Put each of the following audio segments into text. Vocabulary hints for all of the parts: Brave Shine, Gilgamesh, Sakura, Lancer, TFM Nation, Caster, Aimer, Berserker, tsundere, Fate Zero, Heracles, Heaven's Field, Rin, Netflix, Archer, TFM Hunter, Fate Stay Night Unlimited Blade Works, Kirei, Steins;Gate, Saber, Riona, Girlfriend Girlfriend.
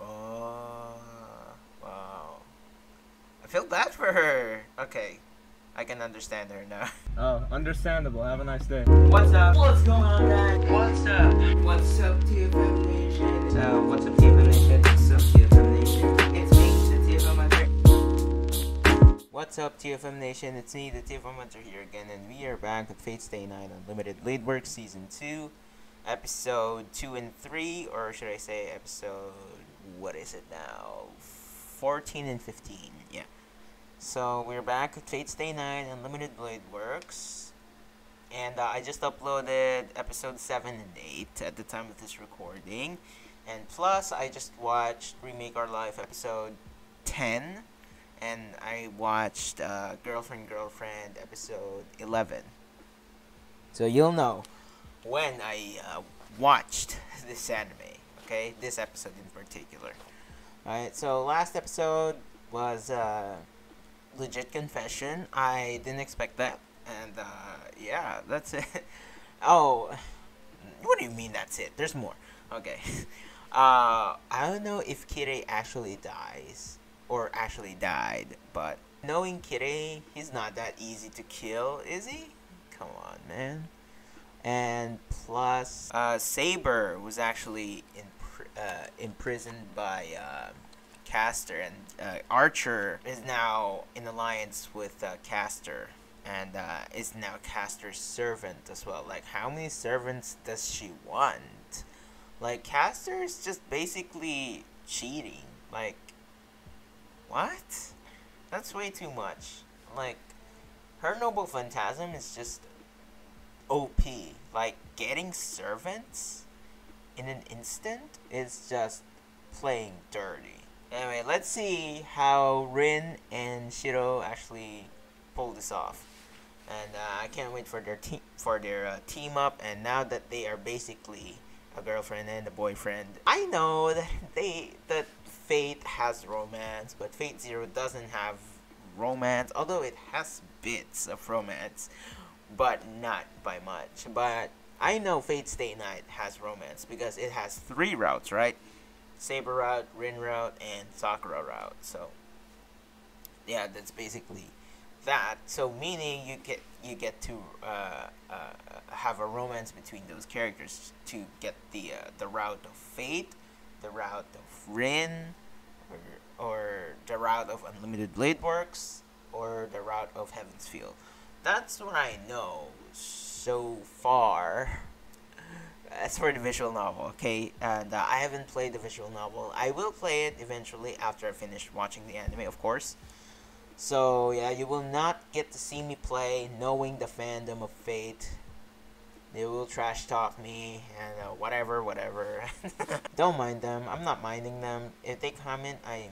Oh, wow. I feel bad for her. Okay, I can understand her now. Oh, understandable. Have a nice day. What's up? What's going on, guys? What's up? What's up, TFM Nation? What's up, TFM Nation? What's up, TFM Nation? It's me, the TFM Hunter. What's up, TFM Nation? It's me, the TFM Hunter here again, and we are back with Fate Stay Night Unlimited Blade Works Season 2, Episode 2 and 3, or should I say Episode... what is it now? 14 and 15, yeah. So we're back with Fate Stay Night Unlimited Blade Works, and I just uploaded episode 7 and 8 at the time of this recording, and plus I just watched Remake Our Life episode 10, and I watched Girlfriend Girlfriend episode 11. So you'll know when I watched this anime, okay? This episode in particular. Alright, so last episode was... legit confession. I didn't expect that, and yeah, that's it. Oh, what do you mean that's it? There's more. Okay. I don't know if Kirei actually dies or actually died, but knowing Kirei, he's not that easy to kill, is he? Come on, man. And plus, Saber was actually imprisoned by Caster, and Archer is now in alliance with Caster, and is now Caster's servant as well. Like, how many servants does she want? Like, Caster is just basically cheating. Like, what? That's way too much. Like, her noble phantasm is just OP. Like, getting servants in an instant is just playing dirty. Anyway, let's see how Rin and Shiro actually pull this off, and I can't wait for their team up. And now that they are basically a girlfriend and a boyfriend, I know that Fate has romance, but Fate Zero doesn't have romance. Although it has bits of romance, but not by much. But I know Fate Stay Night has romance because it has 3 routes, right? Saber route, Rin route, and Sakura route. So yeah, that's basically that. So meaning you get to have a romance between those characters to get the route of Fate, the route of Rin, or the route of Unlimited Blade Works, or the route of Heaven's Field. That's what I know so far. That's for the visual novel, okay? And I haven't played the visual novel. I will play it eventually after I finish watching the anime, of course. So yeah, you will not get to see me play, knowing the fandom of Fate. They will trash talk me and whatever. Don't mind them. I'm not minding them. If they comment, I'm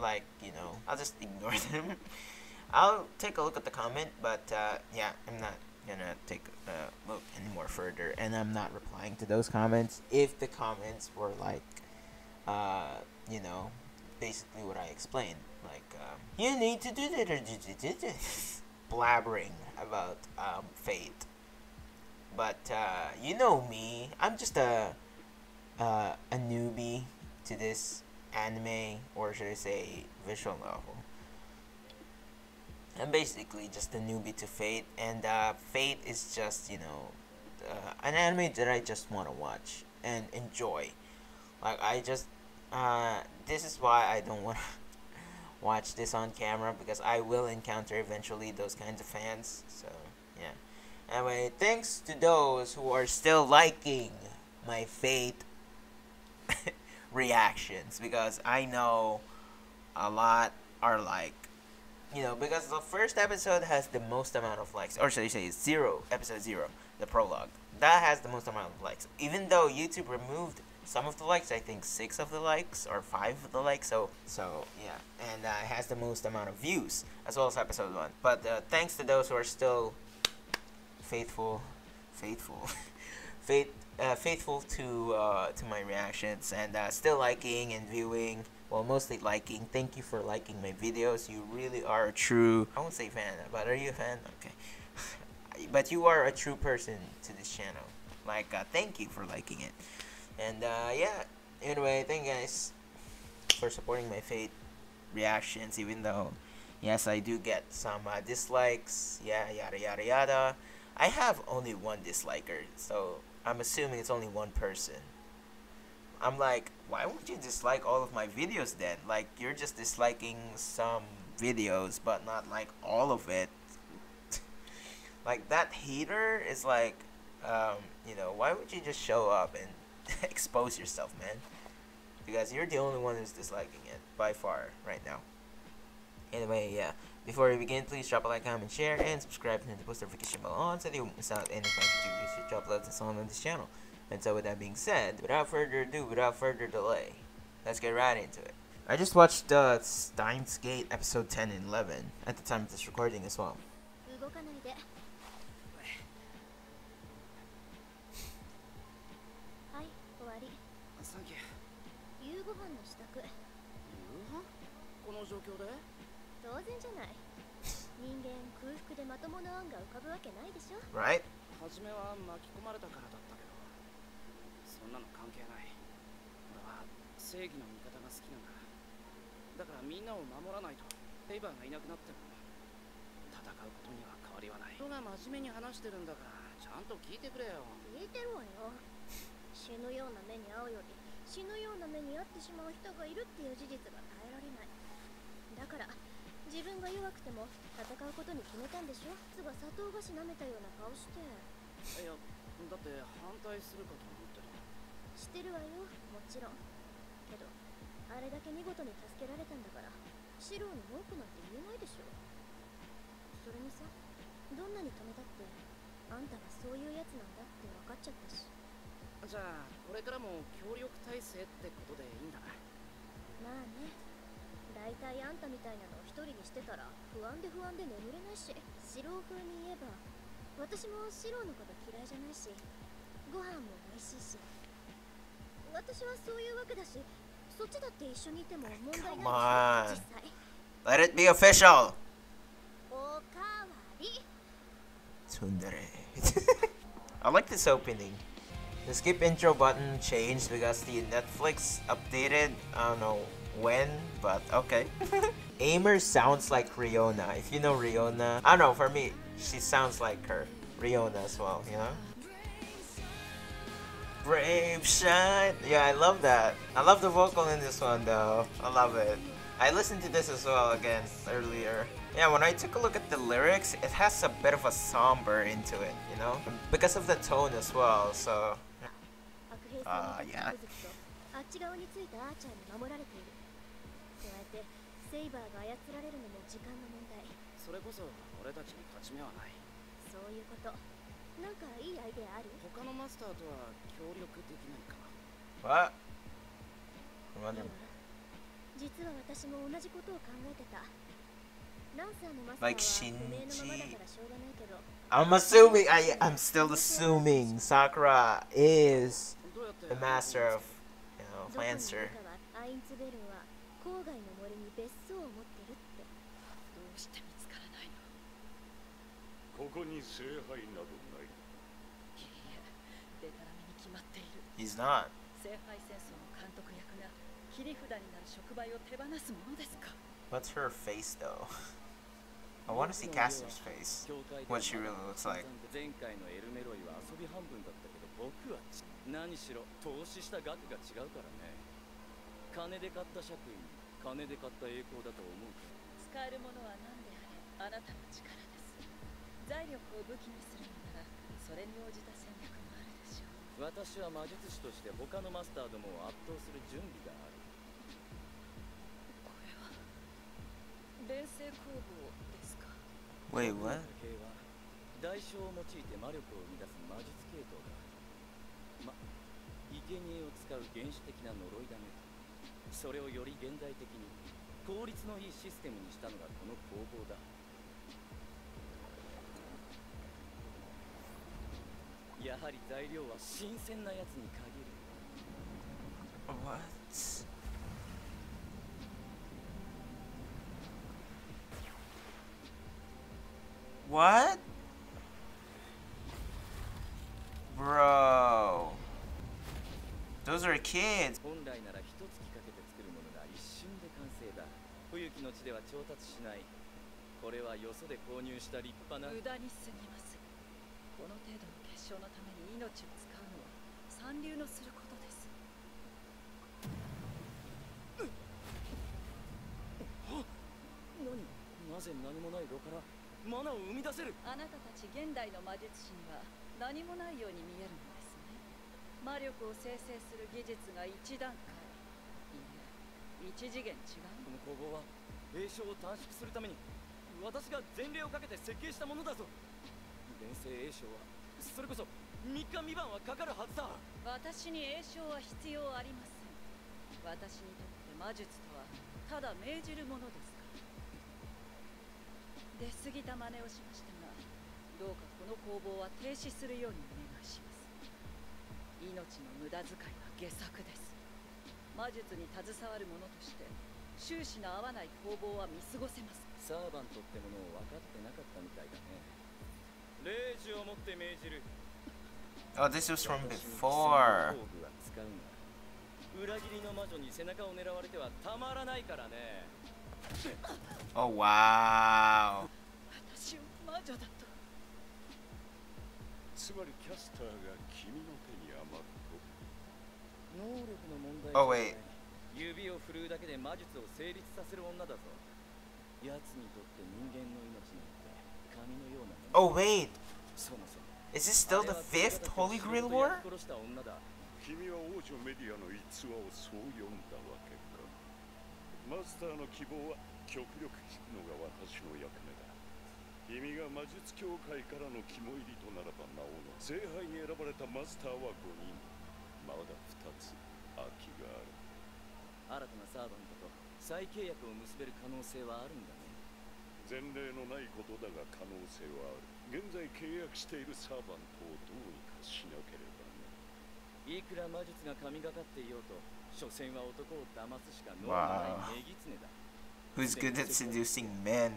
like, you know, I'll just ignore them. I'll take a look at the comment, but yeah, I'm not gonna take a look any more further, and I'm not replying to those comments if the comments were like, you know, basically what I explained, like, you need to do this blabbering about Fate. But you know me, I'm just a newbie to this anime, or should I say visual novel. I'm basically just a newbie to Fate, and Fate is just, you know, an anime that I just want to watch and enjoy. Like, I just, this is why I don't want to watch this on camera, because I will encounter eventually those kinds of fans. So yeah. Anyway, thanks to those who are still liking my Fate reactions, because I know a lot are like, you know, because the first episode has the most amount of likes, or should I say zero, episode 0, the prologue. That has the most amount of likes, even though YouTube removed some of the likes, I think 6 of the likes, or 5 of the likes, so yeah. And it has the most amount of views, as well as episode 1. But thanks to those who are still faithful to my reactions, and still liking and viewing. Well, mostly liking. Thank you for liking my videos. You really are a true, I won't say fan, but are you a fan? Okay. But you are a true person to this channel. Micah, thank you for liking it. And yeah, anyway, thank you guys for supporting my Fate reactions, even though, yes, I do get some dislikes, yeah, yada yada yada. I have only one disliker, so I'm assuming it's only one person. I'm like, why would you dislike all of my videos then? Like, you're just disliking some videos, but not like all of it. Like, that hater is like, you know, why would you just show up and expose yourself, man? Because you're the only one who's disliking it by far right now. Anyway, yeah. Before we begin, please drop a like, comment, share, and subscribe to the post notification bell on so that you won't miss out any future uploads and so on this channel. And so with that being said, without further ado, without further delay, let's get right into it. I just watched Steins;Gate episode 10 and 11 at the time of this recording as well. Right? Come on. Let it be official. Tsundere. I like this opening. The skip intro button changed because the Netflix updated, I don't know when, but okay. Aimer sounds like Riona. If you know Riona, I don't know, for me, she sounds like her. Riona as well, you know? Brave Shine! Yeah, I love that. I love the vocal in this one though. I love it. I listened to this as well again earlier. Yeah, when I took a look at the lyrics, it has a bit of a somber into it, you know? Because of the tone as well, so... yeah. What? Like Shinji? I'm still assuming Sakura is the master of, you know, Lancer. He's not. What's her face though? I want to see Caster's face. What she really looks like. Wait, what? What? What? Bro. Those are kids. Oh, this was from before. Oh, wow. Oh, wait. Oh, wait. Is this still the 5th Holy Grail War? Wow. Who's good at seducing men?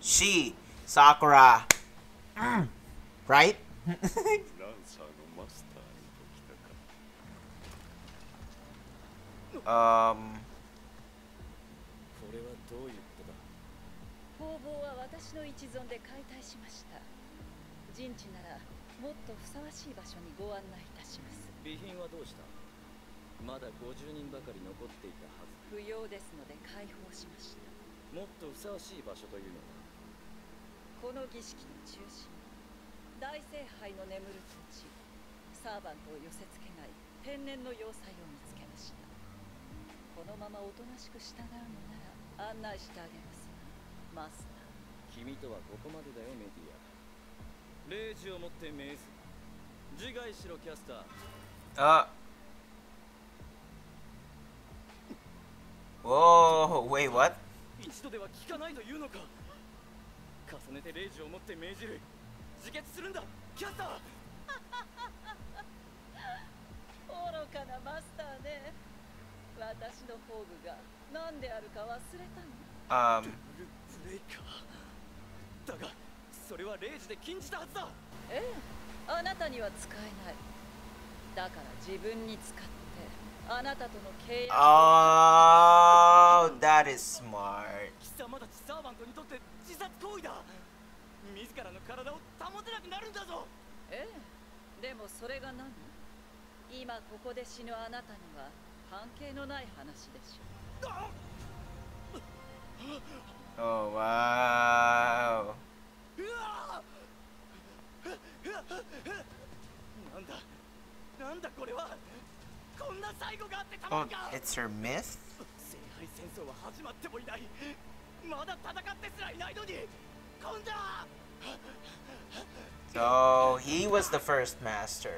She, Sakura, right? Whoa, wait, what? Oh, that is smart. Oh, wow. Oh, it's her myth? So he was the first master.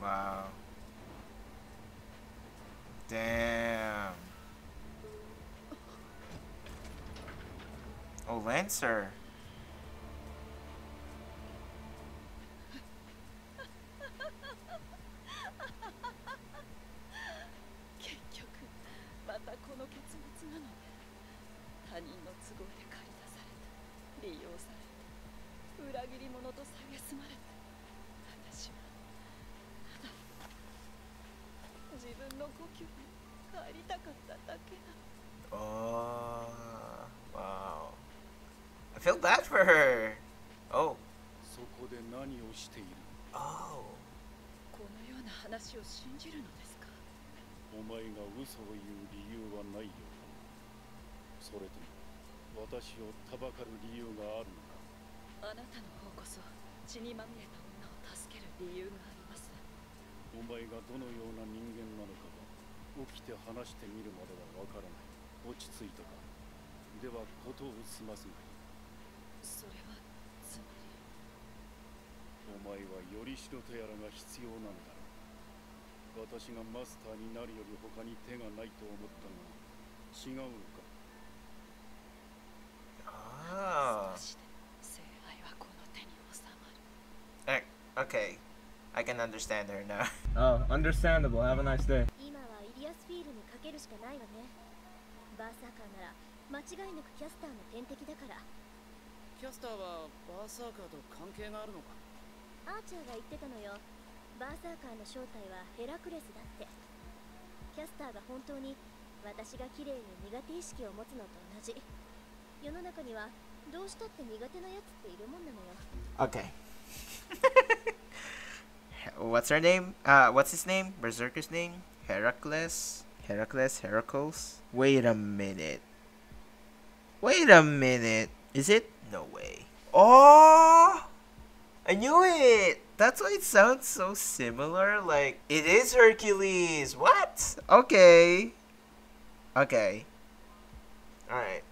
Wow. Damn. Oh, Lancer. Oh, wow. I feel bad for her. Oh. Oh. Ah. Okay, I can understand her now. Oh, understandable. Have a nice day. Archer が言ってたのよ。バーサーカーの正体はヘラクレスだって。キャスターが本当に私が綺麗に苦手意識を持つのと同じ。世の中にはどうしたって苦手なやつっているもんなのよ。Okay. What's her name? What's his name? Berserker's name? Heracles? Heracles? Wait a minute. Is it? No way. Oh! I knew it! That's why it sounds so similar, like, it is Hercules! What? Okay. Okay. Alright.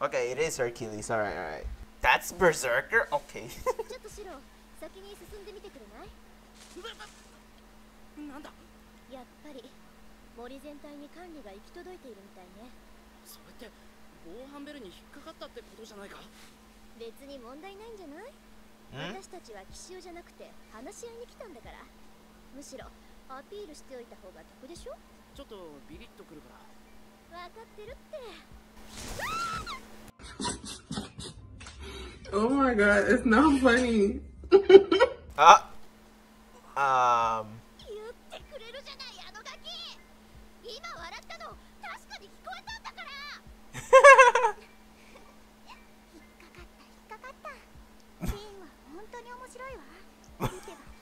Okay, it is Hercules, alright. That's Berserker? Okay. Oh my god, it's not funny.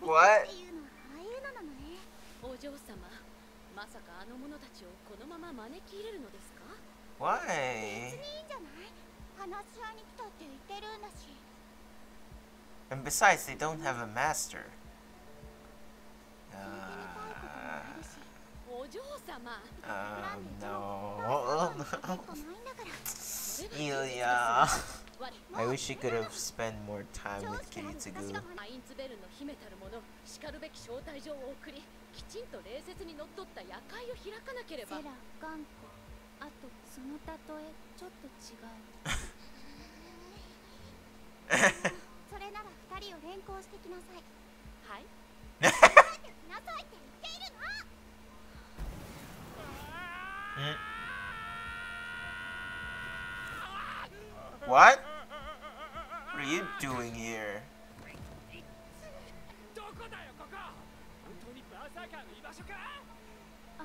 What? Why? And besides, they don't have a master. No. Ilya. I wish she could have spent more time with Kiritsugu. What? What are you doing here?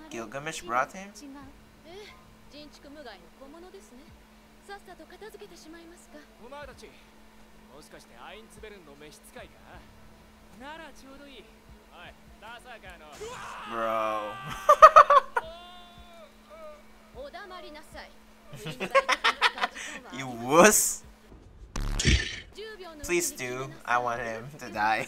Gilgamesh brought him? Bro. You wuss? Please do. I want him to die.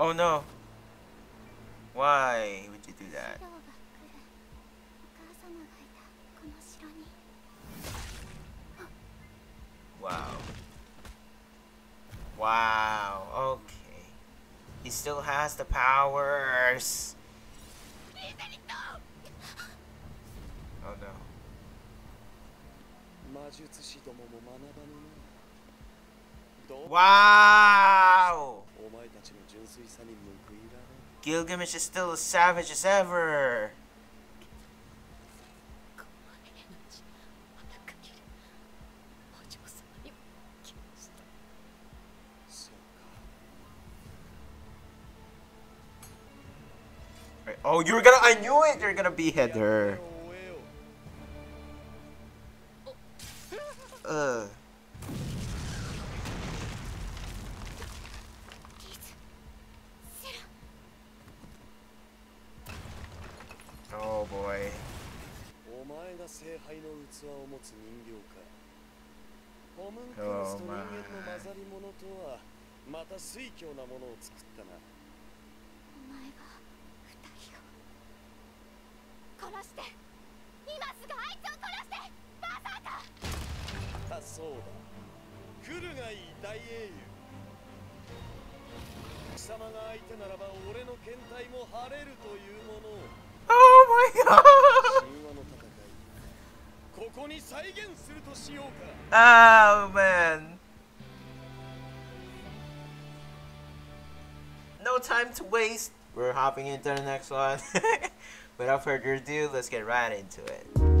Oh no! Why would you do that? Wow. Wow, okay. He still has the powers! Oh no. Wow! Gilgamesh is still as savage as ever! Right. Oh, you were gonna- I knew it! You're gonna behead her! Oh boy. Oh my. Oh my god! Oh man! No time to waste! We're hopping into the next one. Without further ado, let's get right into it.